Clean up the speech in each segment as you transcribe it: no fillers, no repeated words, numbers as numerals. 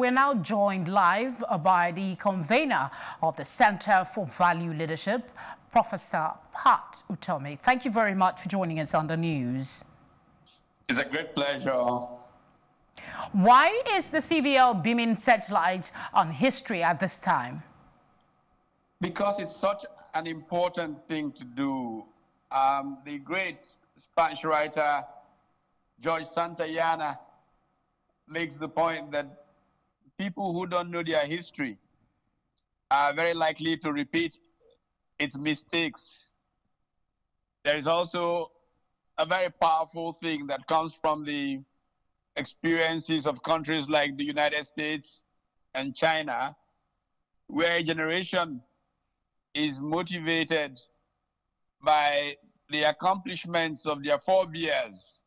We're now joined live by the convener of the Center for Value Leadership, Professor Pat Utomi. Thank you very much for joining us on the news. It's a great pleasure. Why is the CVL beaming searchlight on history at this time? Because it's such an important thing to do. The great Spanish writer George Santayana makes the point that people who don't know their history are very likely to repeat its mistakes. There is also a very powerful thing that comes from the experiences of countries like the United States and China, where a generation is motivated by the accomplishments of their forebears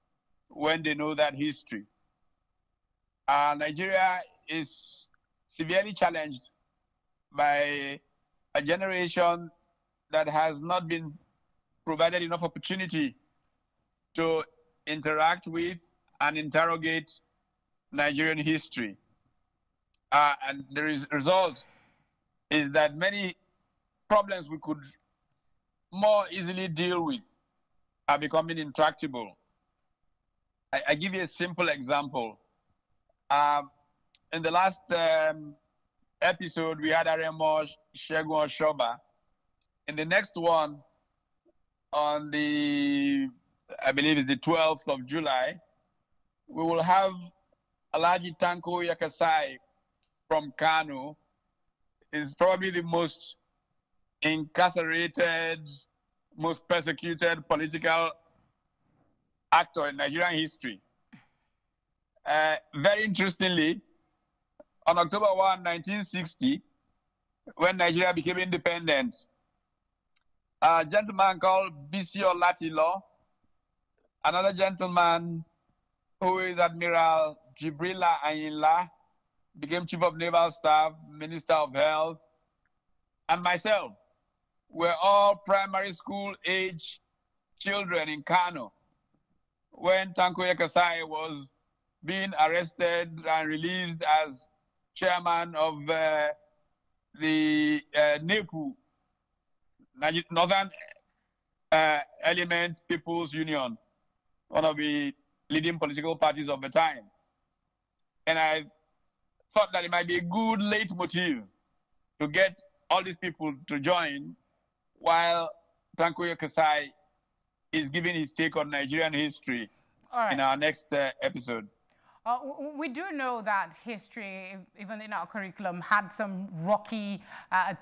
when they know that history. Nigeria is severely challenged by a generation that has not been provided enough opportunity to interact with and interrogate Nigerian history. And the result is that many problems we could more easily deal with are becoming intractable. I give you a simple example. In the last episode, we had Aremo Segun Osoba. In the next one, on the, I believe it's the 12th of July, we will have Alaji Tanko Yakasai from Kano. He's probably the most incarcerated, most persecuted political actor in Nigerian history. Very interestingly, on October 1, 1960, when Nigeria became independent, a gentleman called B.C.O. Latilaw, another gentleman who is Admiral Jibrila Ayila, became Chief of Naval Staff, Minister of Health, and myself were all primary school age children in Kano when Tanko Yakasai was being arrested and released as chairman of the NEPU, Northern Element People's Union, one of the leading political parties of the time. And I thought that it might be a good leitmotif to get all these people to join while Tanko Yakasai is giving his take on Nigerian history in our next episode. We do know that history, even in our curriculum, had some rocky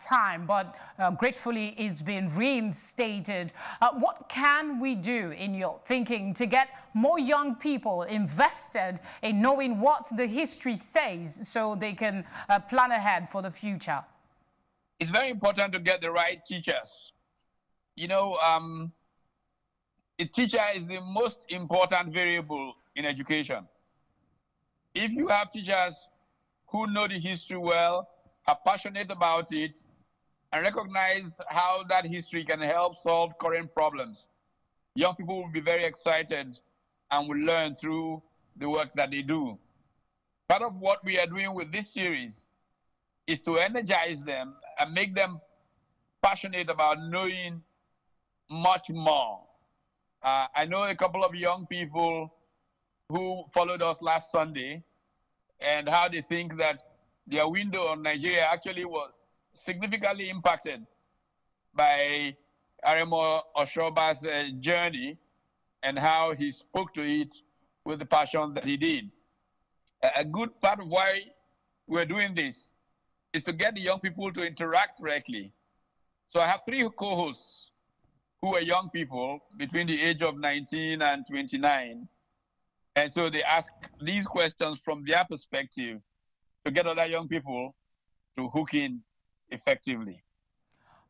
time, but gratefully it's been reinstated. What can we do, in your thinking, to get more young people invested in knowing what the history says so they can plan ahead for the future? It's very important to get the right teachers. You know, a teacher is the most important variable in education. If you have teachers who know the history well, are passionate about it, and recognize how that history can help solve current problems, young people will be very excited and will learn through the work that they do. Part of what we are doing with this series is to energize them and make them passionate about knowing much more. I know a couple of young people who followed us last Sunday, and how they think that their window on Nigeria actually was significantly impacted by Aremo Osoba's journey and how he spoke to it with the passion that he did. A good part of why we're doing this is to get the young people to interact directly. So I have three co-hosts who are young people between the age of 19 and 29, and so they ask these questions from their perspective to get other young people to hook in effectively.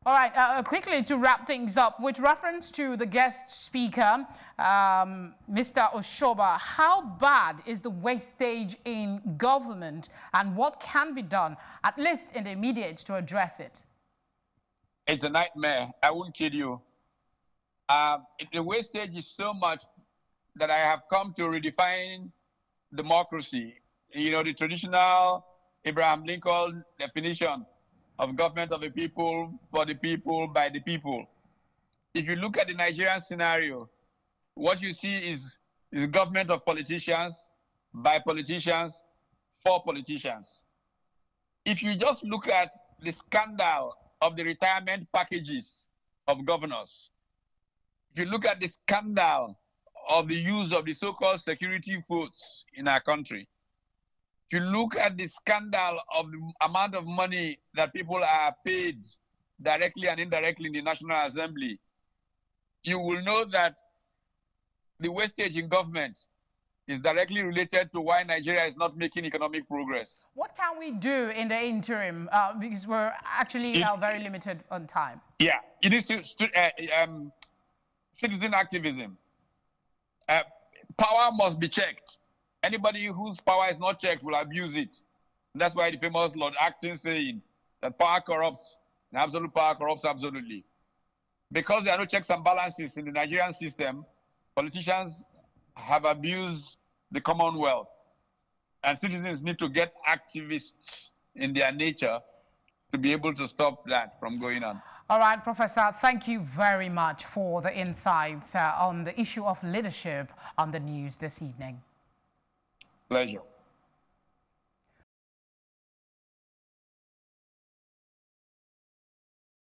All right, quickly to wrap things up, with reference to the guest speaker, Mr. Osoba, how bad is the wastage in government and what can be done, at least in the immediate, to address it? It's a nightmare. I won't kid you. The wastage is so much that I have come to redefine democracy. You know, the traditional Abraham Lincoln's definition of government of the people, for the people, by the people. If you look at the Nigerian scenario, what you see is government of politicians, by politicians, for politicians. If you just look at the scandal of the retirement packages of governors, if you look at the scandal of the use of the so-called security votes in our country, if you look at the scandal of the amount of money that people are paid directly and indirectly in the National Assembly, you will know that the wastage in government is directly related to why Nigeria is not making economic progress. What can we do in the interim? Because we're actually now very limited on time. Yeah, it is citizen activism. Power must be checked. Anybody whose power is not checked will abuse it. And that's why the famous Lord Acton saying that power corrupts, and absolute power corrupts absolutely. Because there are no checks and balances in the Nigerian system, politicians have abused the Commonwealth, and citizens need to get activists in their nature to be able to stop that from going on. All right, Professor, thank you very much for the insights on the issue of leadership on the news this evening. Pleasure.